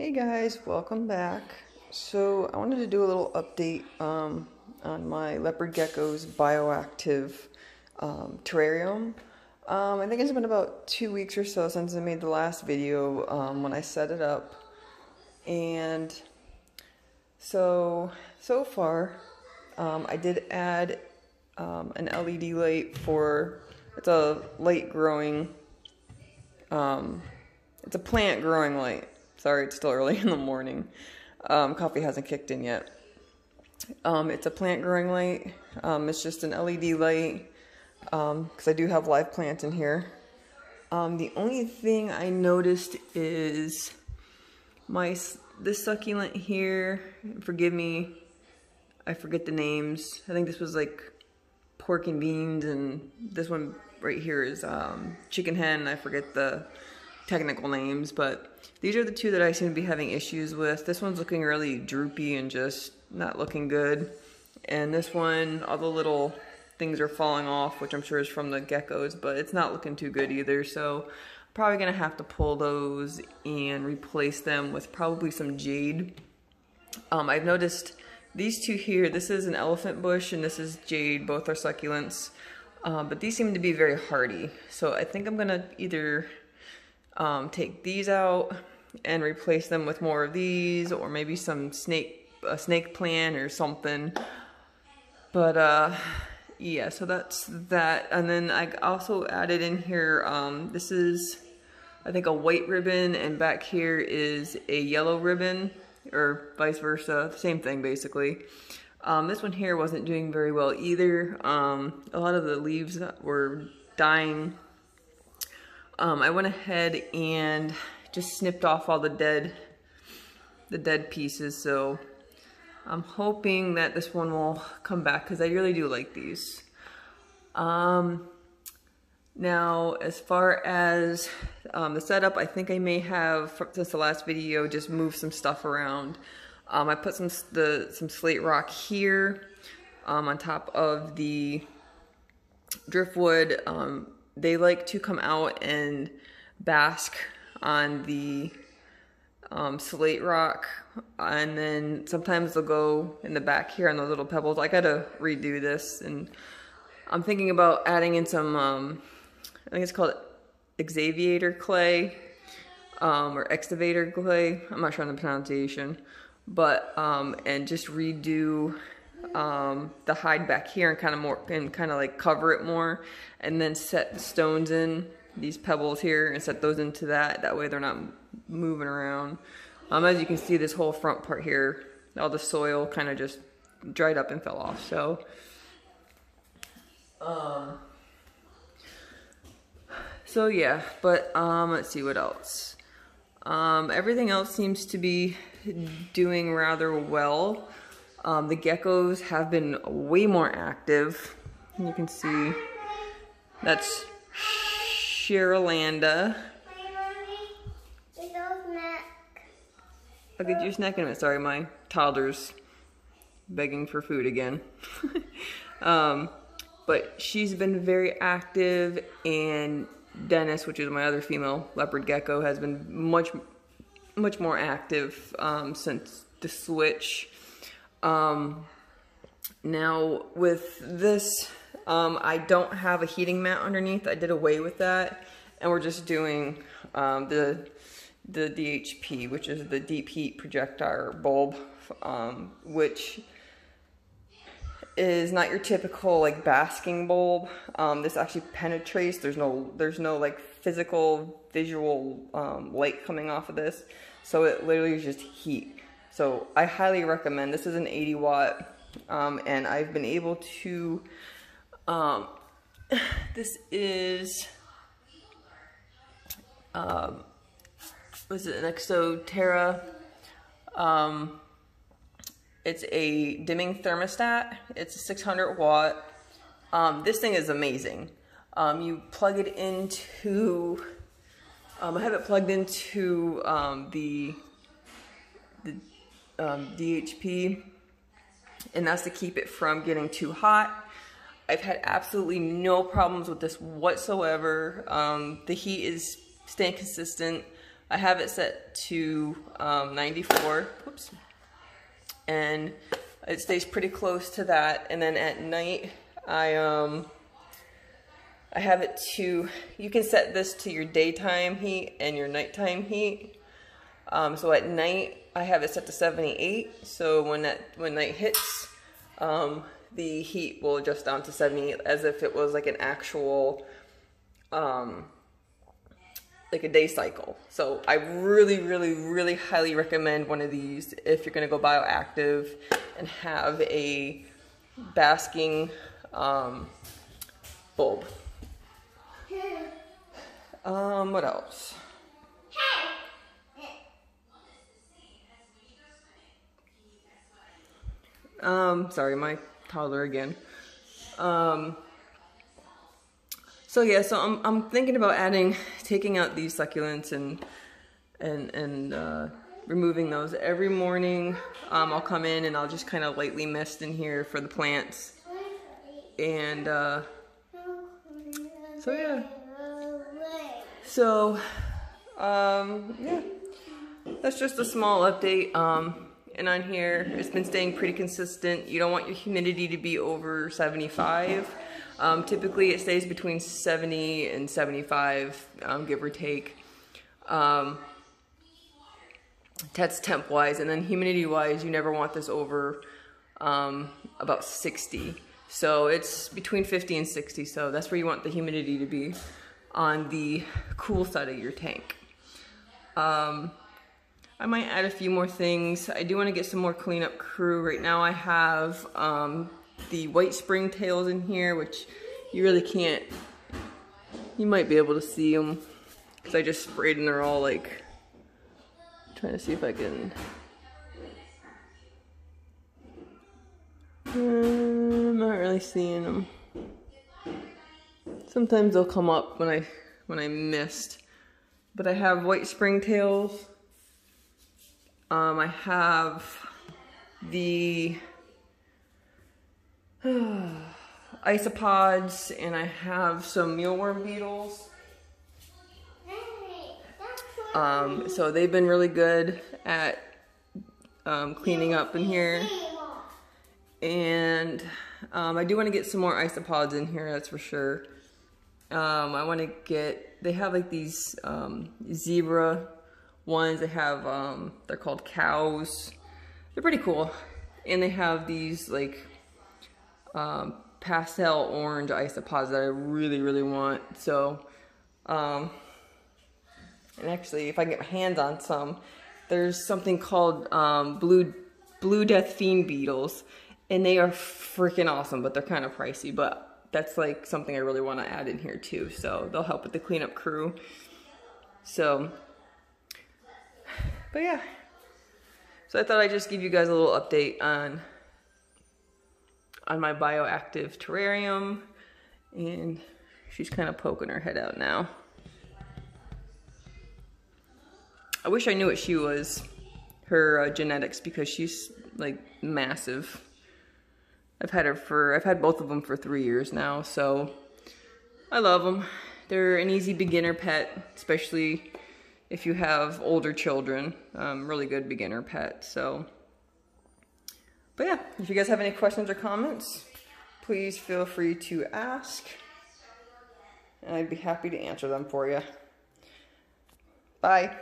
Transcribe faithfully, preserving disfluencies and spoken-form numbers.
Hey guys, welcome back. So I wanted to do a little update um, on my leopard gecko's bioactive um, terrarium. Um, I think it's been about two weeks or so since I made the last video um, when I set it up. And so, so far, um, I did add um, an L E D light for, it's a light growing, um, it's a plant growing light. Sorry, it's still early in the morning. Um, coffee hasn't kicked in yet. Um, it's a plant growing light. Um, it's just an L E D light because um, I do have live plants in here. Um, the only thing I noticed is my this succulent here. Forgive me, I forget the names. I think this was like pork and beans, and this one right here is um, chicken hen. I forget the technical names, but these are the two that I seem to be having issues with. This one's looking really droopy and just not looking good, and this one, all the little things are falling off, which I'm sure is from the geckos, but it's not looking too good either. So I'm probably gonna have to pull those and replace them with probably some jade. um, I've noticed these two here, this is an elephant bush and this is jade, both are succulents, uh, but these seem to be very hardy, so I think I'm gonna either Um, take these out and replace them with more of these, or maybe some snake, a snake plant or something. But uh, yeah, so that's that. And then I also added in here, um, this is, I think, a white ribbon, and back here is a yellow ribbon, or vice versa, same thing basically. Um, this one here wasn't doing very well either. Um, a lot of the leaves were dying. Um, I went ahead and just snipped off all the dead, the dead pieces. So I'm hoping that this one will come back because I really do like these. Um, now, as far as um, the setup, I think I may have, since the last video, just moved some stuff around. Um, I put some the some slate rock here um, on top of the driftwood. Um, They like to come out and bask on the um, slate rock, and then sometimes they'll go in the back here on those little pebbles. I gotta redo this, and I'm thinking about adding in some, um, I think it's called exavator clay, um, or excavator clay, I'm not sure on the pronunciation, but, um, and just redo um the hide back here and kind of more and kind of like cover it more, and then set the stones in these pebbles here and set those into that that way they're not moving around. Um as you can see, this whole front part here, all the soil kind of just dried up and fell off. So um so yeah, but um let's see what else. Um everything else seems to be doing rather well. Um, the geckos have been way more active. You can see that's Sherolanda. I'll get your snack in a minute. Sorry, my toddler's begging for food again. um, but she's been very active, and Dennis, which is my other female leopard gecko, has been much, much more active um, since the switch. Um, now with this, um, I don't have a heating mat underneath. I did away with that, and we're just doing, um, the, the D H P, which is the deep heat projector bulb, um, which is not your typical, like, basking bulb. Um, this actually penetrates. There's no, there's no, like, physical, visual, um, light coming off of this. So it literally is just heat. So I highly recommend. This is an eighty watt, um, and I've been able to, um, this is, um, was it an Exo Terra? Um, it's a dimming thermostat. It's a six hundred watt. Um, this thing is amazing. Um, you plug it into, um, I have it plugged into, um, the, the, Um, D H P, and that's to keep it from getting too hot. I've had absolutely no problems with this whatsoever. Um, the heat is staying consistent. I have it set to um, ninety-four, whoops, and it stays pretty close to that. And then at night, I um, I have it to, you can set this to your daytime heat and your nighttime heat. Um, so at night, I have it set to seventy-eight. So when that when night hits, um, the heat will adjust down to seventy-eight, as if it was like an actual, um, like a day cycle. So I really, really, really highly recommend one of these if you're going to go bioactive and have a basking um, bulb. Um, what else? Um, sorry, my toddler again. Um, so yeah, so I'm, I'm thinking about adding, taking out these succulents and, and, and, uh, removing those every morning. Um, I'll come in and I'll just kind of lightly mist in here for the plants. And, uh, so yeah. So, um, yeah, that's just a small update. Um. And on here, it's been staying pretty consistent. You don't want your humidity to be over seventy-five. Um, typically, it stays between seventy and seventy-five, um, give or take. Um, that's temp-wise. And then humidity-wise, you never want this over um, about sixty. So it's between fifty and sixty. So that's where you want the humidity to be on the cool side of your tank. Um, I might add a few more things. I do want to get some more cleanup crew. Right now I have um, the white springtails in here, which you really can't, you might be able to see them because I just sprayed and they're all like, I'm trying to see if I can, I'm not really seeing them. Sometimes they'll come up when I, when I missed, but I have white springtails. Um, I have the uh, isopods, and I have some mealworm beetles. Um, so they've been really good at um, cleaning up in here. And um, I do want to get some more isopods in here, that's for sure. Um, I want to get, they have like these um, zebra ones, they have um they're called cows, they're pretty cool, and they have these like um pastel orange isopods that I really really want. So um and actually, if I can get my hands on some, there's something called um blue blue death fiend beetles, and they are freaking awesome, but they're kind of pricey. But that's like something I really want to add in here too, so they'll help with the cleanup crew. So But yeah, so I thought I'd just give you guys a little update on on my bioactive terrarium. And she's kind of poking her head out now. I wish I knew what she was, her uh, genetics, because she's like massive. I've had her for, I've had both of them for three years now, so I love them. They're an easy beginner pet, especially if you have older children. Um, really good beginner pet. So, but yeah, if you guys have any questions or comments, please feel free to ask, and I'd be happy to answer them for you. Bye.